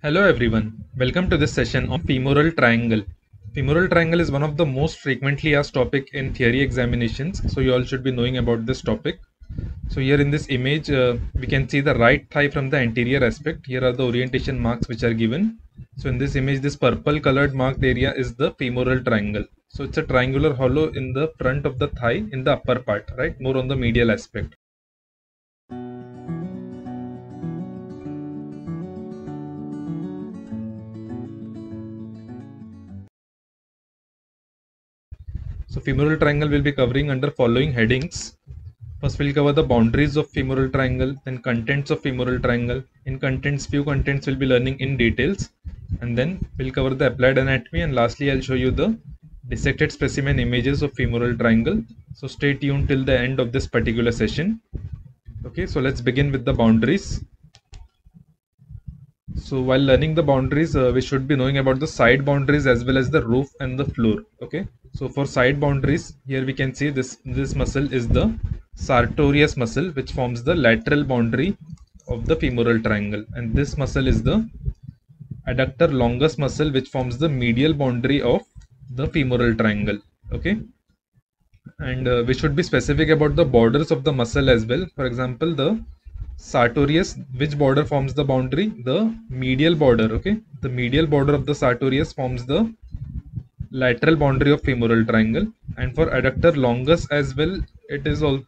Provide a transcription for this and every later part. Hello everyone, welcome to this session on femoral triangle. Femoral triangle is one of the most frequently asked topic in theory examinations, so you all should be knowing about this topic. So here in this image we can see the right thigh from the anterior aspect. Here are the orientation marks which are given. So in this image, this purple colored marked area is the femoral triangle. So it's a triangular hollow in the front of the thigh in the upper part, right, more on the medial aspect. So femoral triangle will be covering under following headings. First we'll cover the boundaries of femoral triangle, then contents of femoral triangle. In contents, few contents we'll be learning in details, and then we'll cover the applied anatomy, and lastly I'll show you the dissected specimen images of femoral triangle. So stay tuned till the end of this particular session. Okay, so let's begin with the boundaries. So while learning the boundaries, we should be knowing about the side boundaries as well as the roof and the floor. Okay, so for side boundaries, here we can see this muscle is the sartorius muscle, which forms the lateral boundary of the femoral triangle, and this muscle is the adductor longus muscle, which forms the medial boundary of the femoral triangle. Okay, and we should be specific about the borders of the muscle as well. For example, the sartorius, which border forms the boundary? The medial border. Okay, the medial border of the sartorius forms the lateral boundary of femoral triangle, and for adductor longus as well, it is all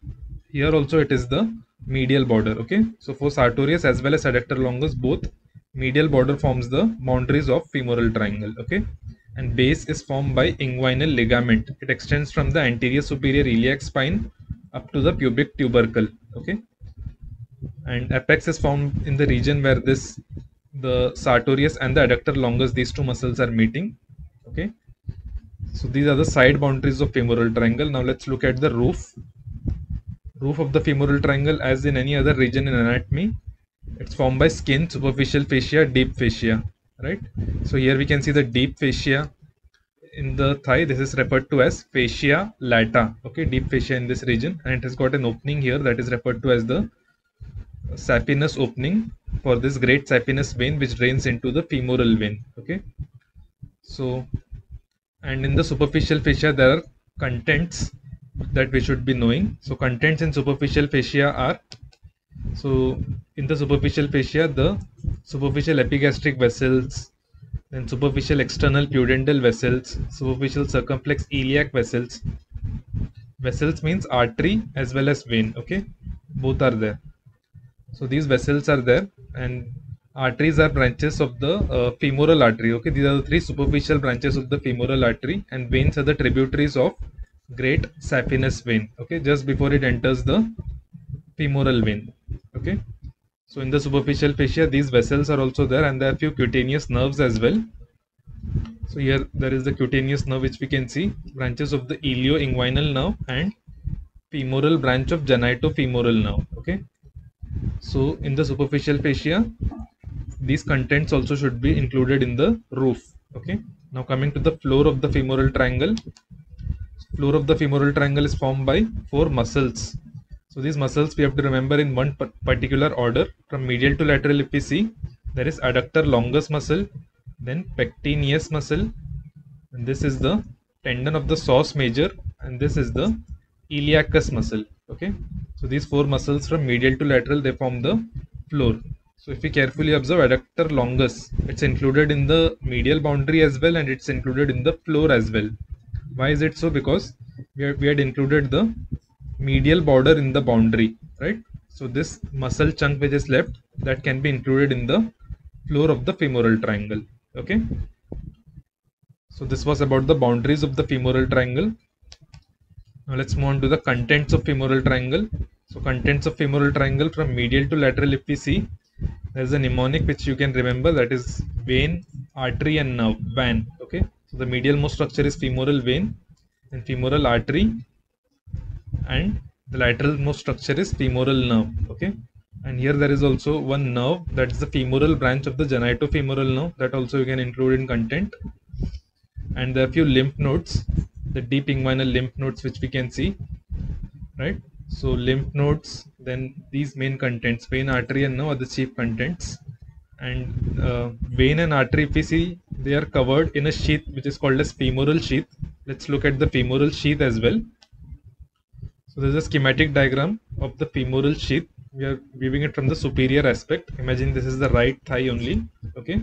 here also it is the medial border. Okay, so for sartorius as well as adductor longus, both medial border forms the boundaries of femoral triangle. Okay, and base is formed by inguinal ligament. It extends from the anterior superior iliac spine up to the pubic tubercle. Okay, and apex is found in the region where the sartorius and the adductor longus, these two muscles are meeting. Okay, so these are the side boundaries of femoral triangle. Now let's look at the roof of the femoral triangle. As in any other region in anatomy, it's formed by skin, superficial fascia, deep fascia, right? So here we can see the deep fascia in the thigh. This is referred to as fascia lata. Okay, deep fascia in this region, and it has got an opening here that is referred to as the saphenous opening, for this great saphenous vein which drains into the femoral vein. Okay, so and in the superficial fascia there are contents that we should be knowing. So contents in superficial fascia are, so in the superficial fascia, the superficial epigastric vessels, then superficial external pudendal vessels, superficial circumflex iliac vessels. Vessels means artery as well as vein. Okay, both are there. So these vessels are there, and arteries are branches of the femoral artery. Okay, these are the three superficial branches of the femoral artery, and veins are the tributaries of great saphenous vein. Okay, just before it enters the femoral vein. Okay, so in the superficial fascia, these vessels are also there, and there are few cutaneous nerves as well. So here there is the cutaneous nerve which we can see, branches of the ilioinguinal nerve and femoral branch of genitofemoral nerve. Okay, so in the superficial fascia, these contents also should be included in the roof. Okay, now coming to the floor of the femoral triangle. Floor of the femoral triangle is formed by four muscles. So these muscles we have to remember in one particular order. From medial to lateral, if we see, there is adductor longus muscle, then pectineus muscle, and this is the tendon of the source major, and this is the iliacus muscle. Okay, so these four muscles from medial to lateral, they form the floor. So if we carefully observe adductor longus, it's included in the medial boundary as well, and it's included in the floor as well. Why is it so? Because we had included the medial border in the boundary, right? So this muscle chunk which is left, that can be included in the floor of the femoral triangle. Okay, so this was about the boundaries of the femoral triangle. Now let's move on to the contents of femoral triangle. So contents of femoral triangle, from medial to lateral, if we see, there's a mnemonic which you can remember, that is vein, artery and nerve. Van. Okay, so the medial most structure is femoral vein and femoral artery, and the lateral most structure is femoral nerve. Okay, and here there is also one nerve, that's the femoral branch of the genitofemoral nerve, that also you can include in content. And there are few lymph nodes, the deep inguinal lymph nodes which we can see, right? So lymph nodes, then these main contents, vein, artery and nerve are the chief contents, and vein and artery, if we see, they are covered in a sheath which is called as femoral sheath. Let's look at the femoral sheath as well. So there's a schematic diagram of the femoral sheath. We are viewing it from the superior aspect. Imagine this is the right thigh only. Okay.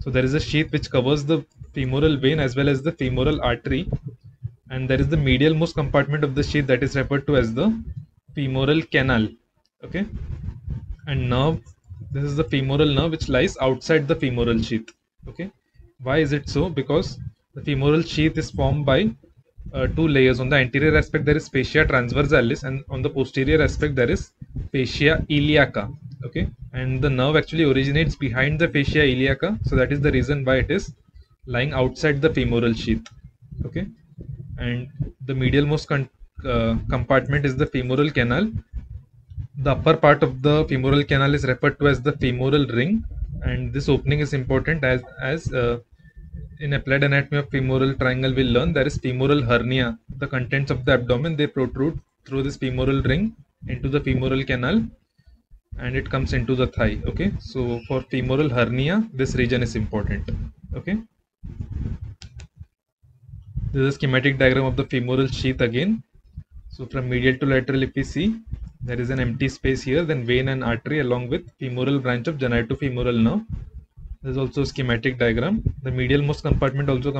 So there is a sheath which covers the femoral vein as well as the femoral artery, and there is the medial most compartment of the sheath that is referred to as the femoral canal. Okay. And nerve, this is the femoral nerve which lies outside the femoral sheath. Okay. Why is it so? Because the femoral sheath is formed by two layers. On the anterior aspect there is fascia transversalis, and on the posterior aspect there is fascia iliaca. Okay. And the nerve actually originates behind the fascia iliaca, so that is the reason why it is lying outside the femoral sheath. Okay. And the medial most compartment is the femoral canal. The upper part of the femoral canal is referred to as the femoral ring, and this opening is important as in applied anatomy of femoral triangle we learn there is femoral hernia. The contents of the abdomen, they protrude through this femoral ring into the femoral canal, and it comes into the thigh. Okay, so for femoral hernia this region is important. Okay, this is a schematic diagram of the femoral sheath again. So from medial to lateral, if we see, there is an empty space here, then vein and artery along with femoral branch of genitofemoral nerve. There is also a schematic diagram. The medial most compartment also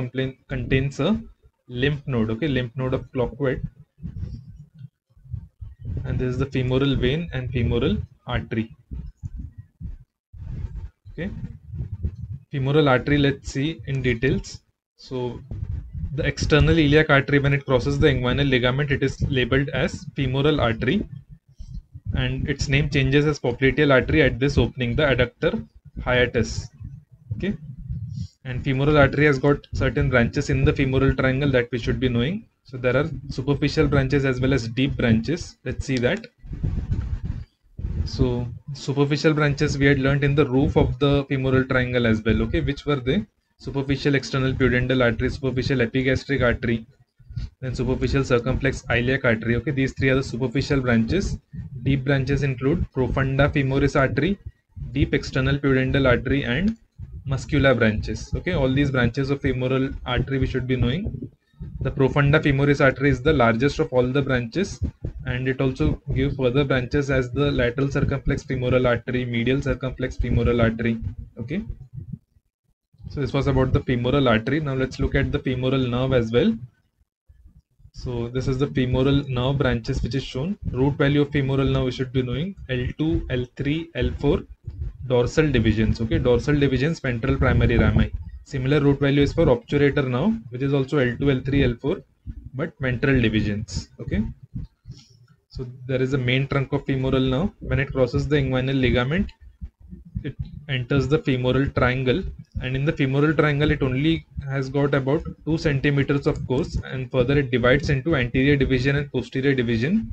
contains a lymph node. Okay, lymph node of clockwise, and this is the femoral vein and femoral artery. Okay, femoral artery, let's see in details. So the external iliac artery, when it crosses the inguinal ligament, it is labeled as femoral artery, and its name changes as popliteal artery at this opening, the adductor hiatus. Okay, and femoral artery has got certain branches in the femoral triangle that we should be knowing. So there are superficial branches as well as deep branches. Let's see that. So superficial branches we had learnt in the roof of the femoral triangle as well. Okay, which were they? Superficial external pudendal artery, superficial epigastric artery, then superficial circumflex iliac artery. Okay, these three are the superficial branches. Deep branches include profunda femoris artery, deep external pudendal artery, and muscula branches. Okay, all these branches of femoral artery we should be knowing. The profunda femoris artery is the largest of all the branches, and it also gives further branches as the lateral circumflex femoral artery, medial circumflex femoral artery. Okay, so this was about the femoral artery. Now let's look at the femoral nerve as well. So this is the femoral nerve branches which is shown. Root value of femoral nerve we should be knowing: L2, L3, L4, dorsal divisions. Okay, dorsal divisions, ventral primary rami. Similar root value is for obturator nerve, which is also L2, L3, L4, but ventral divisions. Okay, so there is a main trunk of femoral nerve. When it crosses the inguinal ligament, it enters the femoral triangle, and in the femoral triangle it only has got about 2 centimeters of course, and further it divides into anterior division and posterior division.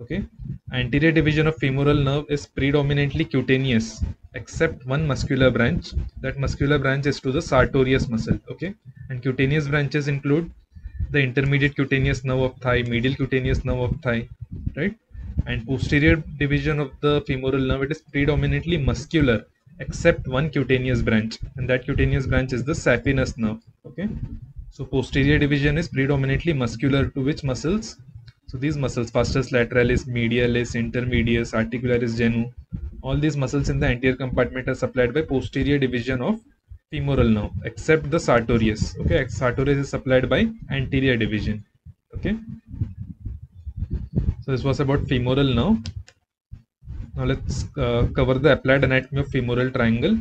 Okay, anterior division of femoral nerve is predominantly cutaneous except one muscular branch. That muscular branch is to the sartorius muscle. Okay, and cutaneous branches include the intermediate cutaneous nerve of thigh, medial cutaneous nerve of thigh, right? And posterior division of the femoral nerve, it is predominantly muscular except one cutaneous branch, and that cutaneous branch is the saphenous nerve. Okay, so posterior division is predominantly muscular. To which muscles? So these muscles, vastus lateralis, medialis, intermedius, articularis genu, all these muscles in the anterior compartment are supplied by posterior division of femoral nerve except the sartorius. Okay, sartorius is supplied by anterior division. Okay, so this was about femoral nerve. Now let's cover the applied anatomy of femoral triangle.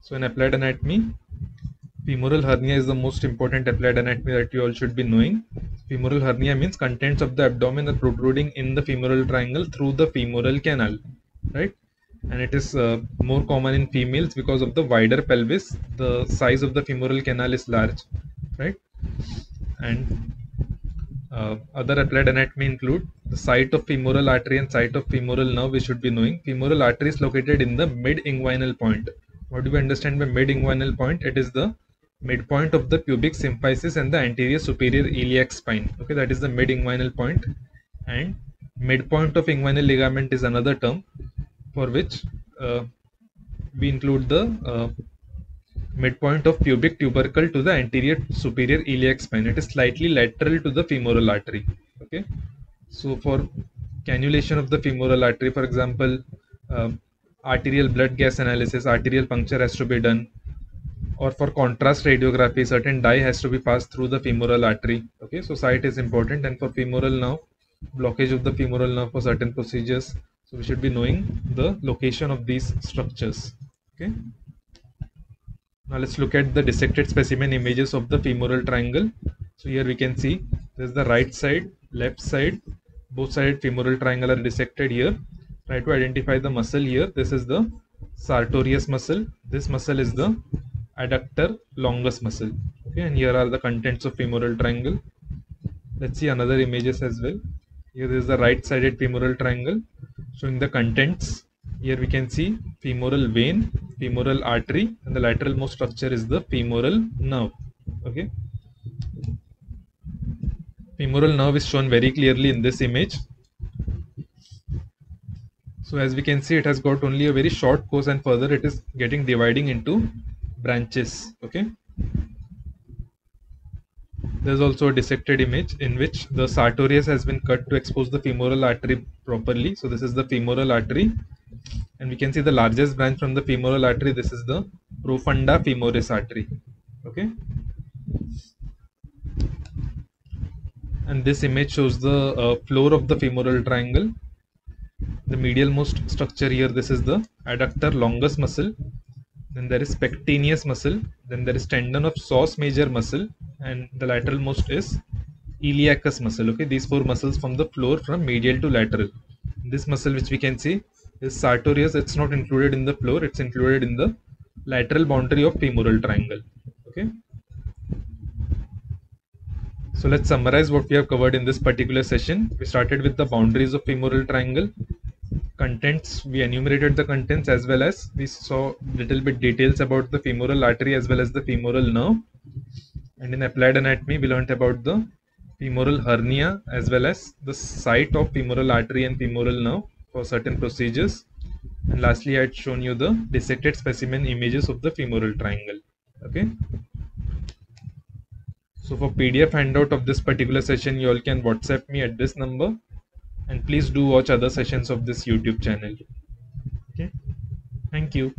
So in applied anatomy, femoral hernia is the most important applied anatomy that you all should be knowing. Femoral hernia means contents of the abdomen are protruding in the femoral triangle through the femoral canal, right? And it is more common in females because of the wider pelvis. The size of the femoral canal is large, right? And other applied anatomy include the site of femoral artery and site of femoral nerve we should be knowing. Femoral artery is located in the mid-inguinal point. What do we understand by mid-inguinal point? It is the midpoint of the pubic symphysis and the anterior superior iliac spine. Okay, that is the mid-inguinal point. And midpoint of inguinal ligament is another term for which we include the midpoint of pubic tubercle to the anterior superior iliac spine. It is slightly lateral to the femoral artery. Okay, so for cannulation of the femoral artery, for example, arterial blood gas analysis, arterial puncture has to be done, or for contrast radiography, certain dye has to be passed through the femoral artery. Okay, so site is important, and for femoral nerve, blockage of the femoral nerve for certain procedures. So we should be knowing the location of these structures. Okay. Now let's look at the dissected specimen images of the femoral triangle. So here we can see there's the right side, left side, both side femoral triangle are dissected here. Try to identify the muscle here. This is the sartorius muscle. This muscle is the adductor longus muscle. Okay, and here are the contents of femoral triangle. Let's see another images as well. Here is the right-sided femoral triangle. So in the contents, here we can see femoral vein, femoral artery, and the lateral most structure is the femoral nerve. Okay. Femoral nerve is shown very clearly in this image. So as we can see, it has got only a very short course, and further it is getting dividing into branches. Okay. There is also a dissected image in which the sartorius has been cut to expose the femoral artery properly. So this is the femoral artery, and we can see the largest branch from the femoral artery. This is the profunda femoris artery. Okay. And this image shows the floor of the femoral triangle. The medial most structure here, this is the adductor longus muscle. Then there is pectineus muscle. Then there is tendon of source major muscle. And the lateral most is iliacus muscle. Okay, these four muscles from the floor from medial to lateral. This muscle which we can see is sartorius. It's not included in the floor, it's included in the lateral boundary of femoral triangle. Okay, so let's summarize what we have covered in this particular session. We started with the boundaries of femoral triangle, contents. We enumerated the contents, as well as we saw little bit details about the femoral artery as well as the femoral nerve. And in applied anatomy, we learnt about the femoral hernia as well as the site of femoral artery and femoral nerve for certain procedures. And lastly, I had shown you the dissected specimen images of the femoral triangle. Okay. So for PDF handout of this particular session, you all can WhatsApp me at this number, and please do watch other sessions of this YouTube channel. Okay. Thank you.